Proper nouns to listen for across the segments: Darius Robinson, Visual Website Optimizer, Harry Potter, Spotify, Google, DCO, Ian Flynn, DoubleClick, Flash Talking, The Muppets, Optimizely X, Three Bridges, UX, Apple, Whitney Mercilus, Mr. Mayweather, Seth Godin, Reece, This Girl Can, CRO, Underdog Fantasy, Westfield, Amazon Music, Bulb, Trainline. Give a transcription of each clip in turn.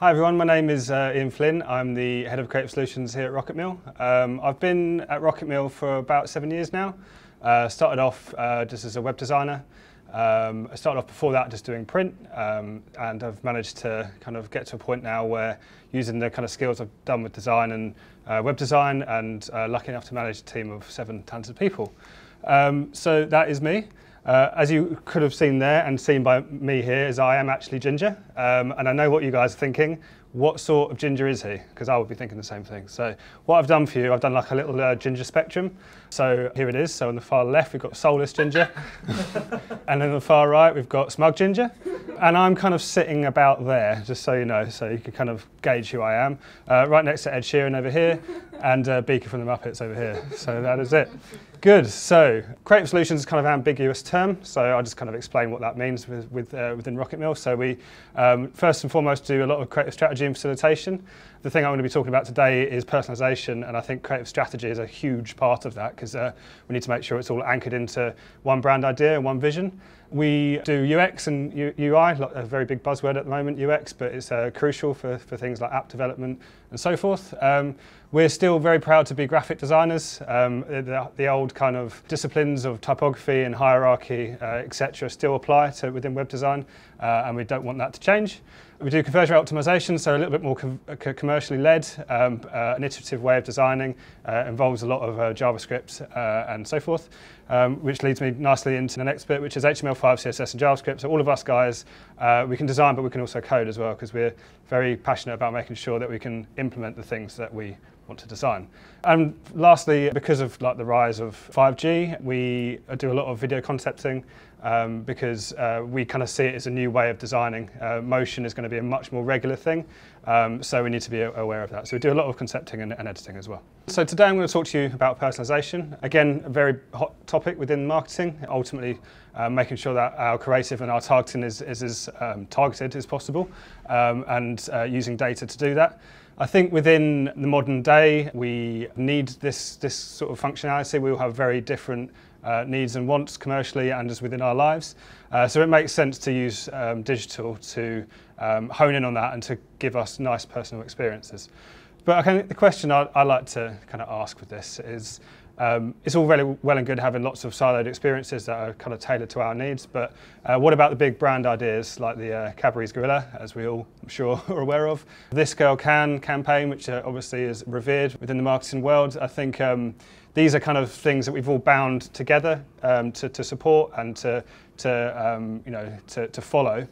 Hi everyone, my name is Ian Flynn. I'm the Head of Creative Solutions here at Rocket Mill. I've been at Rocket Mill for about 7 years now. Started off just as a web designer. I started off before that just doing print, and I've managed to kind of get to a point now where using the kind of skills I've done with design and web design, and lucky enough to manage a team of 7 talented people. So that is me. As you could have seen there and seen by me here, is I am actually ginger, and I know what you guys are thinking. What sort of ginger is he? Because I would be thinking the same thing. So what I've done for you, I've done like a little ginger spectrum. So here it is. So on the far left, we've got soulless ginger. And on the far right, we've got smug ginger. And I'm kind of sitting about there, just so you know, so you can kind of gauge who I am. Right next to Ed Sheeran over here, and Beaker from The Muppets over here. So that is it. Good. So creative solutions is kind of an ambiguous term. So I'll just kind of explain what that means within Rocket Mill. So we first and foremost do a lot of creative strategy and facilitation. The thing I'm going to be talking about today is personalization, and I think creative strategy is a huge part of that, because we need to make sure it's all anchored into one brand idea and one vision. We do UX and UI, a very big buzzword at the moment, UX, but it's crucial for things like app development and so forth. We're still very proud to be graphic designers. The old kind of disciplines of typography and hierarchy, etc., still apply to within web design, and we don't want that to change. We do conversion rate optimization, so a little bit more commercially led, an iterative way of designing, involves a lot of JavaScript and so forth, which leads me nicely into the next bit, which is HTML5, CSS and JavaScript. So all of us guys, we can design, but we can also code as well, because we're very passionate about making sure that we can implement the things that we want to design. And lastly, because of like the rise of 5G, we do a lot of video concepting, because we kind of see it as a new way of designing. Motion is going to be a much more regular thing, so we need to be aware of that. So we do a lot of concepting and editing as well. So today I'm going to talk to you about personalization. Again, a very hot topic within marketing, ultimately making sure that our creative and our targeting is as targeted as possible, and using data to do that. I think within the modern day, we need this sort of functionality. We all have very different needs and wants commercially and just within our lives. So it makes sense to use digital to hone in on that and to give us nice personal experiences. But I think the question I like to kind of ask with this is, it's all really well and good having lots of siloed experiences that are kind of tailored to our needs, but what about the big brand ideas like the Cadbury's Gorilla, as we all, I'm sure, are aware of? This Girl Can campaign, which obviously is revered within the marketing world. I think these are kind of things that we've all bound together to support and to follow.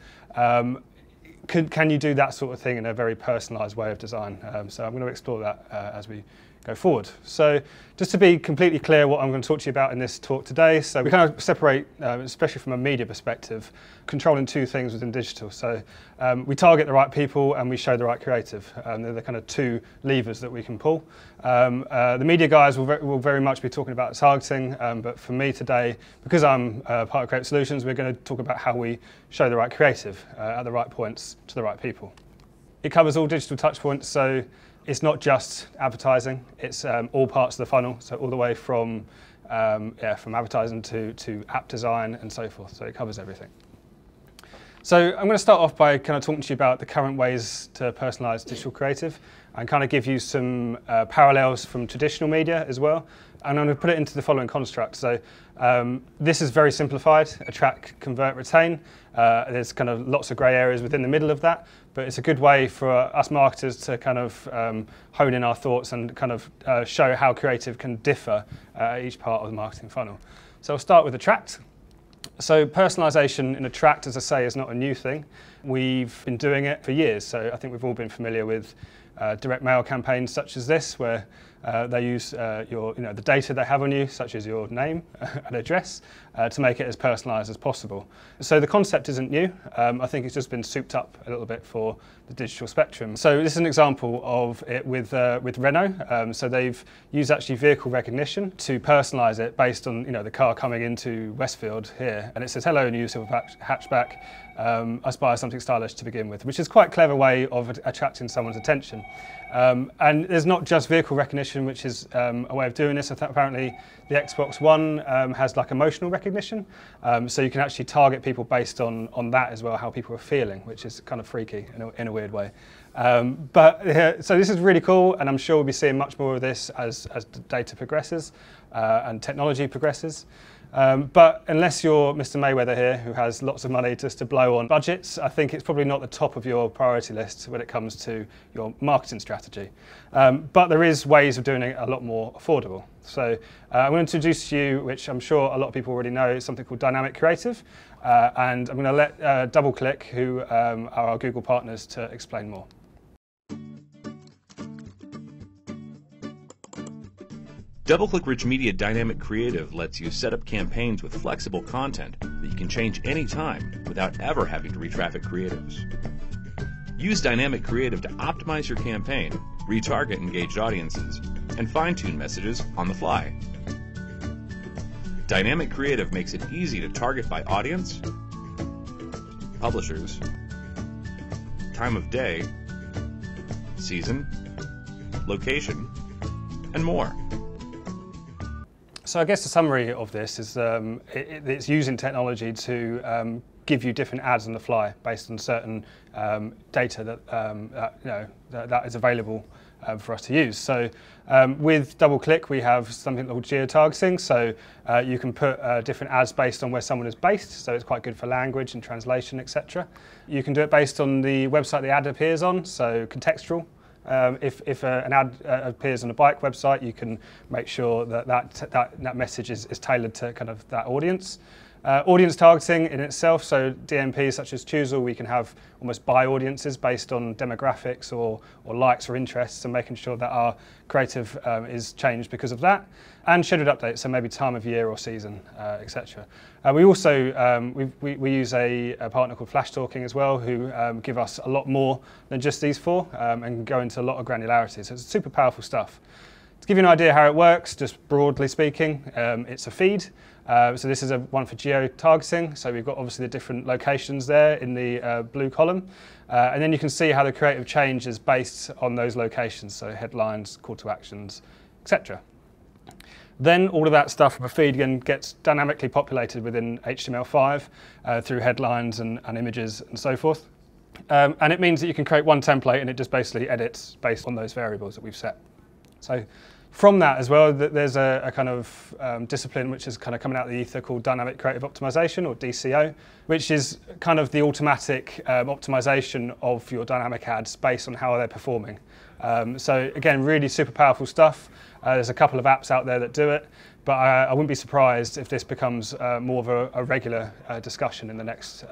Can you do that sort of thing in a very personalised way of design? So I'm going to explore that as we go forward. So just to be completely clear what I'm going to talk to you about in this talk today, so we kind of separate, especially from a media perspective, controlling two things within digital. So we target the right people and we show the right creative. They're the kind of two levers that we can pull. The media guys will very much be talking about targeting, but for me today, because I'm part of Creative Solutions, we're going to talk about how we show the right creative at the right points to the right people. It covers all digital touch points, so it's not just advertising, it's all parts of the funnel, so all the way from advertising to app design and so forth, so it covers everything. So I'm going to start off by kind of talking to you about the current ways to personalise digital creative and kind of give you some parallels from traditional media as well. And I'm going to put it into the following construct. So this is very simplified: attract, convert, retain. There's kind of lots of grey areas within the middle of that, but it's a good way for us marketers to kind of hone in our thoughts and kind of show how creative can differ at each part of the marketing funnel. So I'll start with attract. So personalisation in attract, as I say, is not a new thing. We've been doing it for years, so I think we've all been familiar with direct mail campaigns such as this, where they use the data they have on you, such as your name and address, to make it as personalised as possible. So the concept isn't new. I think it's just been souped up a little bit for the digital spectrum. So this is an example of it with Renault. So they've used actually vehicle recognition to personalise it based on the car coming into Westfield here, and it says, "Hello, new silver hatchback. Aspire something stylish to begin with," which is quite a clever way of attracting someone's attention. And there's not just vehicle recognition recognition, which is a way of doing this. Apparently, the Xbox One has like emotional recognition, so you can actually target people based on that as well, how people are feeling, which is kind of freaky in a weird way. So this is really cool, and I'm sure we'll be seeing much more of this as the data progresses and technology progresses. But unless you're Mr. Mayweather here, who has lots of money just to blow on budgets, I think it's probably not the top of your priority list when it comes to your marketing strategy. But there is ways of doing it a lot more affordable. So I'm going to introduce to you, which I'm sure a lot of people already know, is something called Dynamic Creative. And I'm going to let DoubleClick, who are our Google partners, to explain more. DoubleClick Rich Media Dynamic Creative lets you set up campaigns with flexible content that you can change any time without ever having to retraffic creatives. Use Dynamic Creative to optimize your campaign, retarget engaged audiences, and fine-tune messages on the fly. Dynamic Creative makes it easy to target by audience, publishers, time of day, season, location, and more. So I guess the summary of this is it's using technology to give you different ads on the fly based on certain data that is available for us to use. So with DoubleClick, we have something called geotargeting. So you can put different ads based on where someone is based. So it's quite good for language and translation, etc. You can do it based on the website the ad appears on, so contextual. If an ad appears on a bike website, you can make sure that message is tailored to kind of that audience. Audience targeting in itself, so DMPs such as Choozle, we can have almost buy audiences based on demographics or likes or interests, and making sure that our creative is changed because of that. And scheduled updates, so maybe time of year or season, etc. We also we use a partner called Flash Talking as well, who give us a lot more than just these four and go into a lot of granularity. So it's super powerful stuff. To give you an idea how it works, just broadly speaking, it's a feed. So this is one for geo-targeting. So we've got obviously the different locations there in the blue column. And then you can see how the creative change is based on those locations, so headlines, call to actions, etc. Then all of that stuff from a feed again gets dynamically populated within HTML5 through headlines and images and so forth. And it means that you can create one template and it just basically edits based on those variables that we've set. So from that as well, there's a kind of discipline which is kind of coming out of the ether called Dynamic Creative Optimization, or DCO, which is kind of the automatic optimization of your dynamic ads based on how they're performing. So again, really super powerful stuff. There's a couple of apps out there that do it, but I wouldn't be surprised if this becomes more of a regular discussion in the next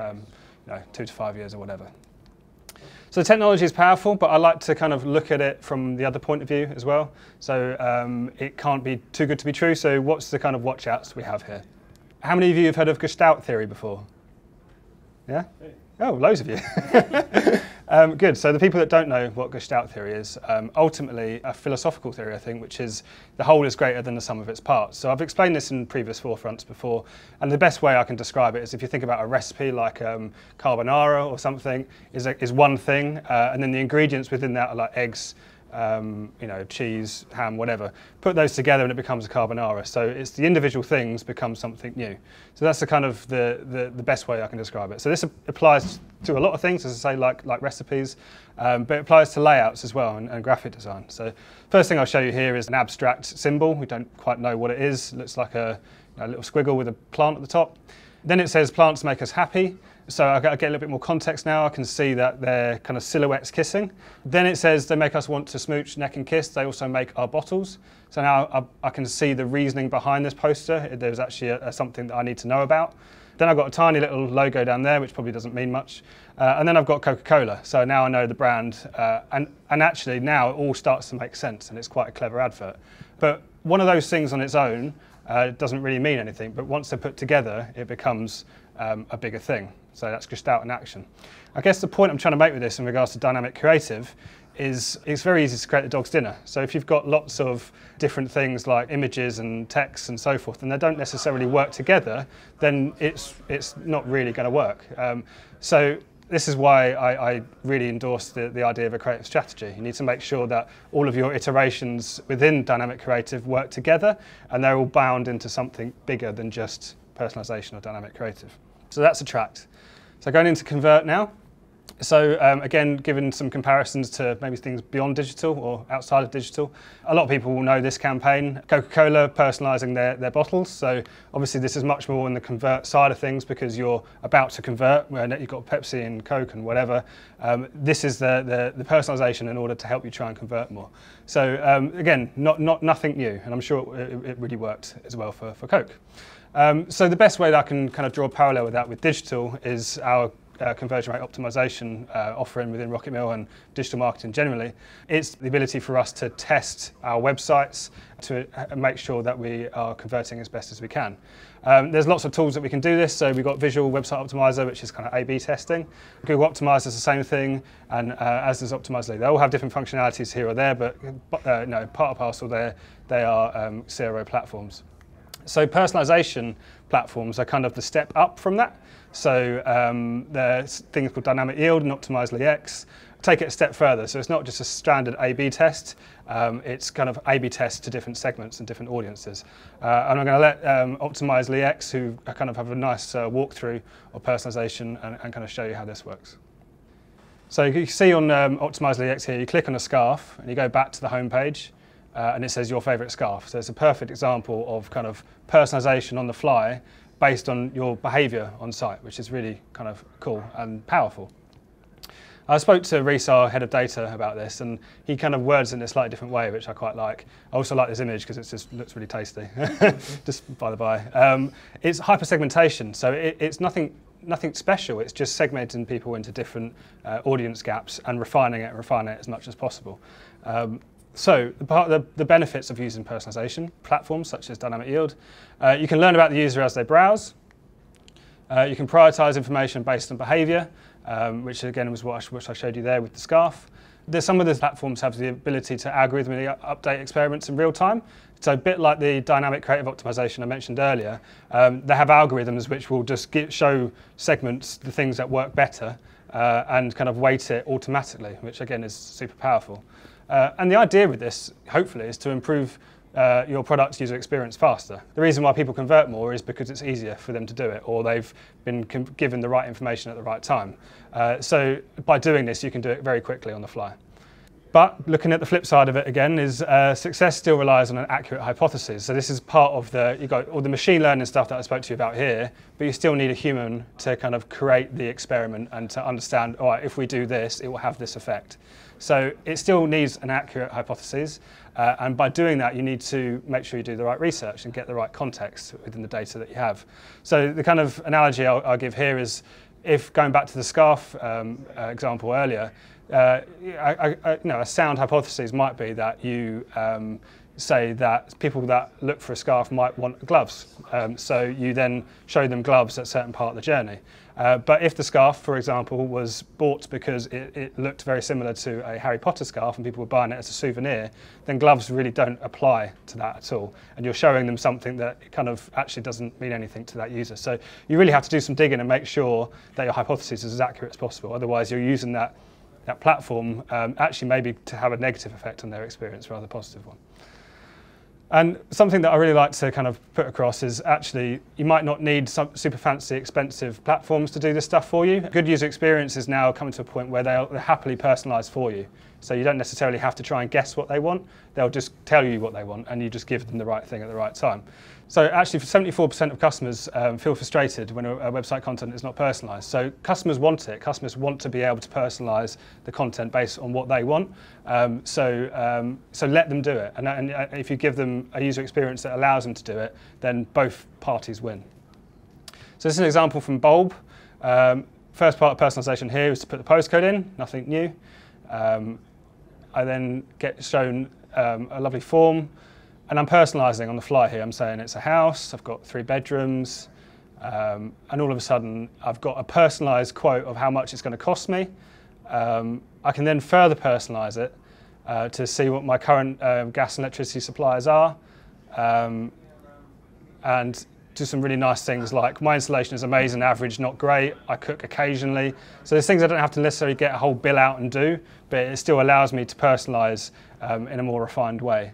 2 to 5 years or whatever. So technology is powerful, but I like to kind of look at it from the other point of view as well. So it can't be too good to be true. So what's the kind of watch outs we have here? How many of you have heard of Gestalt theory before? Yeah? Oh, loads of you. Good. So the people that don't know what Gestalt theory is, ultimately a philosophical theory, I think, which is the whole is greater than the sum of its parts. So I've explained this in previous forefronts before, and the best way I can describe it is if you think about a recipe like carbonara or something is one thing, and then the ingredients within that are like eggs, cheese, ham, whatever. Put those together and it becomes a carbonara. So it's the individual things become something new. So that's the kind of the best way I can describe it. So this applies to a lot of things, as I say, like recipes, but it applies to layouts as well and graphic design. So first thing I'll show you here is an abstract symbol. We don't quite know what it is. It looks like a little squiggle with a plant at the top. Then it says plants make us happy. So I get a little bit more context now. I can see that they're kind of silhouettes kissing. Then it says they make us want to smooch, neck and kiss. They also make our bottles. So now I can see the reasoning behind this poster. There's actually something that I need to know about. Then I've got a tiny little logo down there, which probably doesn't mean much. And then I've got Coca-Cola. So now I know the brand. And actually now it all starts to make sense, and it's quite a clever advert. But one of those things on its own doesn't really mean anything. But once they're put together, it becomes a bigger thing. So that's Gestalt in action. I guess the point I'm trying to make with this in regards to dynamic creative is it's very easy to create the dog's dinner. So if you've got lots of different things like images and text and so forth, and they don't necessarily work together, then it's not really going to work. So This is why I really endorse the idea of a creative strategy. You need to make sure that all of your iterations within Dynamic Creative work together and they're all bound into something bigger than just personalization or Dynamic Creative. So that's attract. So going into convert now. So again, given some comparisons to maybe things beyond digital or outside of digital, a lot of people will know this campaign, Coca-Cola personalising their bottles. So obviously this is much more in the convert side of things because you're about to convert, where you've got Pepsi and Coke and whatever. This is the personalisation in order to help you try and convert more. So again, nothing new, and I'm sure it really worked as well for Coke. So the best way that I can kind of draw a parallel with that with digital is our conversion rate optimization offering within Rocket Mill and digital marketing generally. It's the ability for us to test our websites to make sure that we are converting as best as we can. There's lots of tools that we can do this, so we've got Visual Website Optimizer, which is kind of A/B testing. Google Optimizer is the same thing, and as does Optimizely. They all have different functionalities here or there, but no, part and parcel, they are CRO platforms. So personalization platforms are kind of the step up from that. So there's things called Dynamic Yield and Optimizely X. Take it a step further. So it's not just a standard A/B test. It's kind of A/B tests to different segments and different audiences. And I'm going to let Optimizely X, who kind of have a nice walkthrough of personalization and kind of show you how this works. So you can see on Optimizely X here, you click on a scarf and you go back to the home page. And it says your favourite scarf. So it's a perfect example of kind of personalisation on the fly based on your behaviour on site, which is really kind of cool and powerful. I spoke to Reece, our head of data, about this, and he kind of words it in a slightly different way, which I quite like. I also like this image because it just looks really tasty, just by the by. It's hyper-segmentation, so it's nothing special, it's just segmenting people into different audience gaps and refining it as much as possible. So the benefits of using personalization platforms such as Dynamic Yield, you can learn about the user as they browse. You can prioritize information based on behavior, which again was what I showed you there with the scarf. Some of the platforms have the ability to algorithmically update experiments in real time. So a bit like the dynamic creative optimization I mentioned earlier, they have algorithms which will just show segments the things that work better and kind of weight it automatically, which again is super powerful. And the idea with this, hopefully, is to improve your product's user experience faster. The reason why people convert more is because it's easier for them to do it, or they've been given the right information at the right time. So by doing this, you can do it very quickly on the fly. But looking at the flip side of it again is success still relies on an accurate hypothesis. So this is part of you've got all the machine learning stuff that I spoke to you about here, but you still need a human to kind of create the experiment and to understand, all right, if we do this, it will have this effect. So it still needs an accurate hypothesis. And by doing that, you need to make sure you do the right research and get the right context within the data that you have. So the kind of analogy I'll give here is, if going back to the scarf example earlier, a sound hypothesis might be that you say that people that look for a scarf might want gloves. So you then show them gloves at a certain part of the journey. But if the scarf, for example, was bought because it looked very similar to a Harry Potter scarf and people were buying it as a souvenir, then gloves really don't apply to that at all. And you're showing them something that kind of actually doesn't mean anything to that user. So you really have to do some digging and make sure that your hypothesis is as accurate as possible. Otherwise, you're using that platform actually maybe to have a negative effect on their experience rather than a positive one. And something that I really like to kind of put across is actually you might not need some super fancy, expensive platforms to do this stuff for you. Good user experience is now coming to a point where they're happily personalised for you. So you don't necessarily have to try and guess what they want. They'll just tell you what they want and you just give them the right thing at the right time. So actually for 74% of customers feel frustrated when a website content is not personalised. So customers want it. Customers want to be able to personalise the content based on what they want. So let them do it. And if you give them a user experience that allows them to do it, then both parties win. So this is an example from Bulb. First part of personalisation here is to put the postcode in, nothing new. I then get shown a lovely form. And I'm personalising on the fly here. I'm saying it's a house, I've got 3 bedrooms, and all of a sudden I've got a personalised quote of how much it's going to cost me. I can then further personalise it to see what my current gas and electricity suppliers are, and to some really nice things like my installation is amazing, average, not great, I cook occasionally. So there's things I don't have to necessarily get a whole bill out and do, but it still allows me to personalize in a more refined way.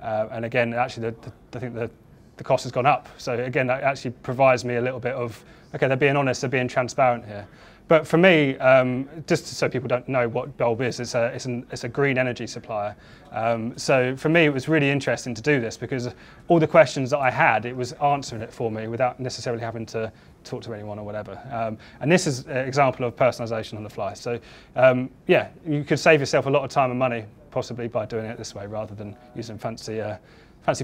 And again, actually, I think the cost has gone up. So again, that actually provides me a little bit of, okay, they're being honest, they're being transparent here. But for me, just so people don't know what Bulb is, it's a green energy supplier. So for me, it was really interesting to do this because all the questions that I had, it was answering it for me without necessarily having to talk to anyone or whatever. And this is an example of personalization on the fly. So yeah, you could save yourself a lot of time and money possibly by doing it this way rather than using fancy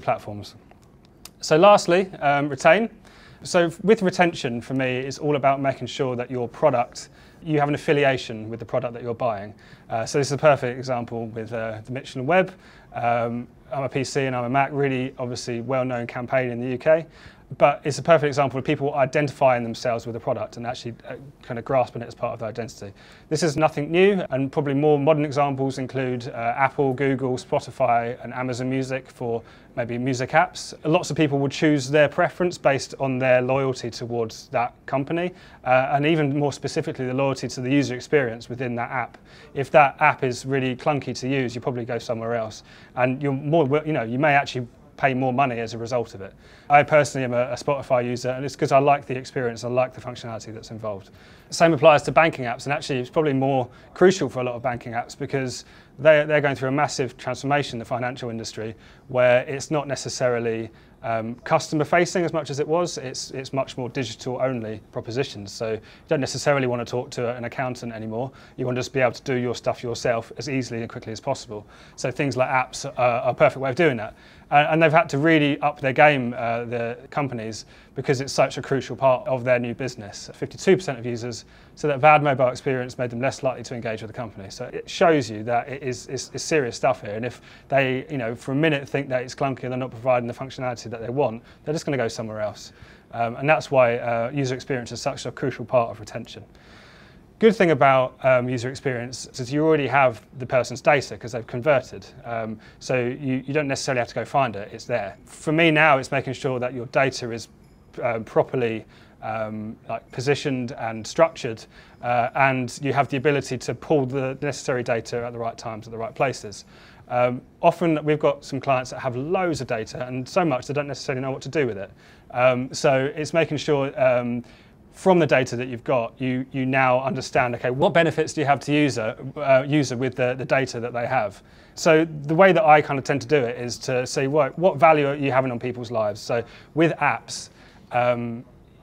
platforms. So lastly, retain. So with retention, for me, it's all about making sure that your product, you have an affiliation with the product that you're buying. So this is a perfect example with the Michelin web. I'm a PC and I'm a Mac, really obviously well-known campaign in the UK. But it's a perfect example of people identifying themselves with a product and actually kind of grasping it as part of their identity. This is nothing new, and probably more modern examples include Apple, Google, Spotify, and Amazon Music for maybe music apps. Lots of people will choose their preference based on their loyalty towards that company, and even more specifically, the loyalty to the user experience within that app. If that app is really clunky to use, you probably go somewhere else, and you're more, you know, you may actually pay more money as a result of it. I personally am a Spotify user, and it's because I like the experience, I like the functionality that's involved. Same applies to banking apps, and actually it's probably more crucial for a lot of banking apps because they're going through a massive transformation in the financial industry where it's not necessarily customer facing as much as it was, it's much more digital only propositions. So you don't necessarily want to talk to an accountant anymore. You want to just be able to do your stuff yourself as easily and quickly as possible. So things like apps are a perfect way of doing that. And they've had to really up their game, the companies, because it's such a crucial part of their new business. 52% of users said that bad mobile experience made them less likely to engage with the company. So it shows you that it's serious stuff here. And if they, you know, for a minute think that it's clunky and they're not providing the functionality that they want, they're just going to go somewhere else. And that's why user experience is such a crucial part of retention. Good thing about user experience is you already have the person's data because they've converted. So you don't necessarily have to go find it, it's there. For me now, it's making sure that your data is properly like positioned and structured, and you have the ability to pull the necessary data at the right times, at the right places. Often we've got some clients that have loads of data and so much they don't necessarily know what to do with it. So it's making sure from the data that you've got, you now understand, okay, what benefits do you have to user with the data that they have? So the way that I kind of tend to do it is to say, well, what value are you having on people's lives? So with apps,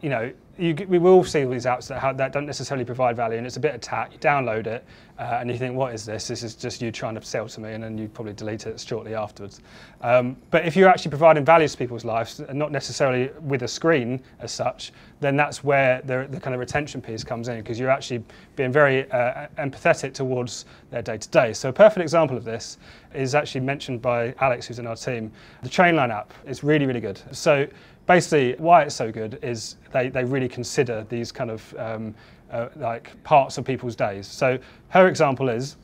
you know, we will see all these apps that don't necessarily provide value, and it's a bit of tat. You download it and you think, what is this? This is just you trying to sell to me, and then you probably delete it shortly afterwards. But if you're actually providing value to people's lives, and not necessarily with a screen as such, then that's where the kind of retention piece comes in, because you're actually being very empathetic towards their day-to-day. So a perfect example of this is actually mentioned by Alex, who's in our team. The Trainline app is really, really good. So basically, why it's so good is they really consider these kind of like parts of people's days. So her example is,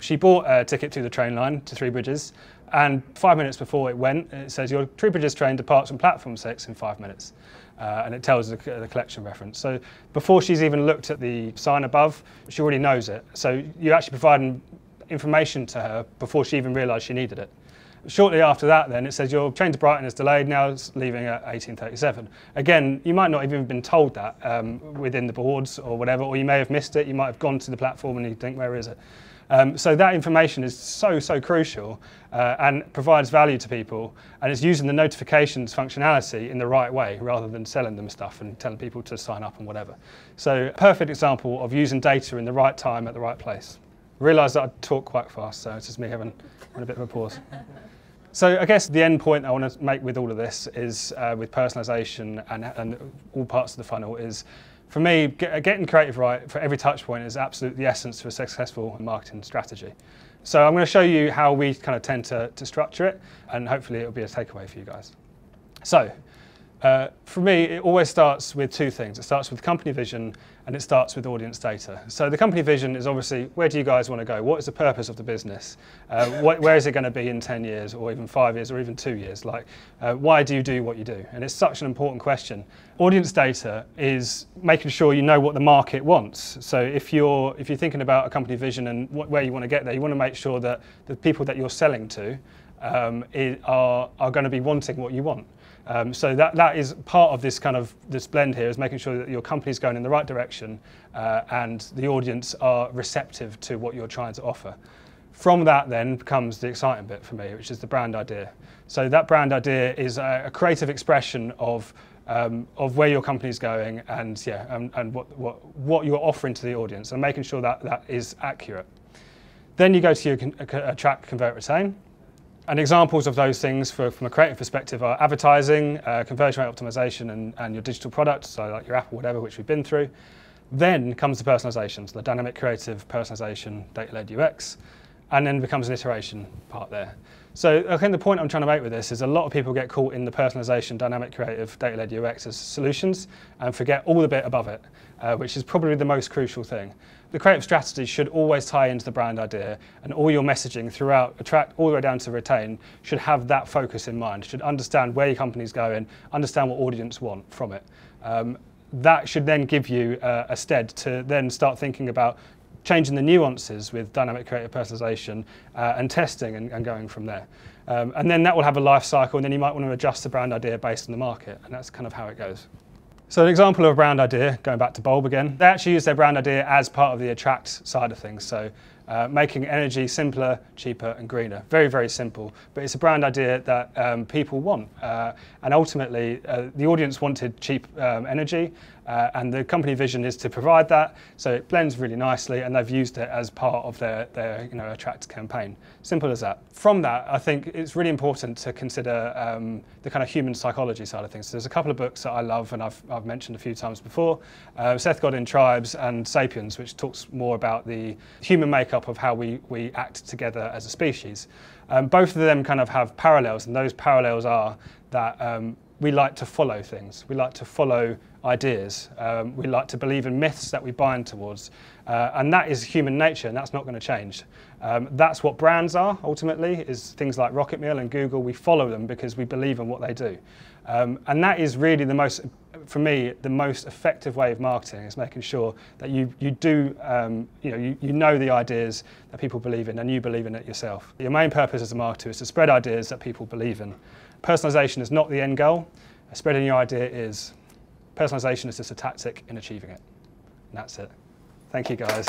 she bought a ticket to the train line to Three Bridges, and 5 minutes before it went, it says your Three Bridges train departs from platform 6 in 5 minutes, and it tells the collection reference. So before she's even looked at the sign above, she already knows it. So you're actually providing information to her before she even realised she needed it. Shortly after that, then, it says your train to Brighton is delayed, now it's leaving at 18:37. Again, you might not have even been told that within the boards or whatever, or you may have missed it, you might have gone to the platform and you think, where is it? So that information is so crucial and provides value to people, and it's using the notifications functionality in the right way rather than selling them stuff and telling people to sign up and whatever. So perfect example of using data in the right time at the right place. I realised that I talk quite fast, so it's just me having a bit of a pause. So I guess the end point I want to make with all of this is with personalisation and all parts of the funnel is, for me, getting creative right for every touch point is absolutely the essence for a successful marketing strategy. So I'm going to show you how we kind of tend to structure it, and hopefully it'll be a takeaway for you guys. So For me, it always starts with two things. It starts with company vision and it starts with audience data. So the company vision is obviously, where do you guys want to go? What is the purpose of the business? Where is it going to be in 10 years or even 5 years or even 2 years? Like, why do you do what you do? And it's such an important question. Audience data is making sure you know what the market wants. So if you're thinking about a company vision and where you want to get there, you want to make sure that the people that you're selling to are going to be wanting what you want. So that is part of this blend here, is making sure that your company's going in the right direction and the audience are receptive to what you're trying to offer. From that then comes the exciting bit for me, which is the brand idea. So that brand idea is a creative expression of where your company's going and what you're offering to the audience, and making sure that that is accurate. Then you go to your attract, convert, retain. And examples of those things from a creative perspective are advertising, conversion rate optimization, and your digital product, so like your app or whatever, which we've been through. Then comes the personalization, so the dynamic creative personalization, data-led UX, and then becomes an iteration part there. So I think the point I'm trying to make with this is a lot of people get caught in the personalization, dynamic creative, data-led UX as solutions and forget all the bit above it, which is probably the most crucial thing. The creative strategy should always tie into the brand idea, and all your messaging throughout attract all the way down to retain should have that focus in mind, should understand where your company's going, understand what audience want from it. That should then give you a stead to then start thinking about changing the nuances with dynamic creative personalization and testing and going from there. And then that will have a life cycle, and then you might want to adjust the brand idea based on the market, and that's kind of how it goes. So an example of a brand idea, going back to Bulb again, they actually use their brand idea as part of the attract side of things. So making energy simpler, cheaper and greener. Very, very simple, but it's a brand idea that people want. And ultimately, the audience wanted cheap energy, and the company vision is to provide that. So it blends really nicely, and they've used it as part of their attract campaign. Simple as that. From that, I think it's really important to consider the kind of human psychology side of things. So there's a couple of books that I love, and I've mentioned a few times before, Seth Godin, Tribes, and Sapiens, which talks more about the human makeup of how we act together as a species. Both of them kind of have parallels, and those parallels are that we like to follow things. We like to follow ideas. We like to believe in myths that we bind towards. And that is human nature, and that's not going to change. That's what brands are, ultimately, is things like Rocket Mill and Google. We follow them because we believe in what they do. And that is really the most, for me, the most effective way of marketing, is making sure that you know the ideas that people believe in, and you believe in it yourself. Your main purpose as a marketer is to spread ideas that people believe in. Personalization is not the end goal. Spreading your idea is. Personalization is just a tactic in achieving it. And that's it. Thank you, guys.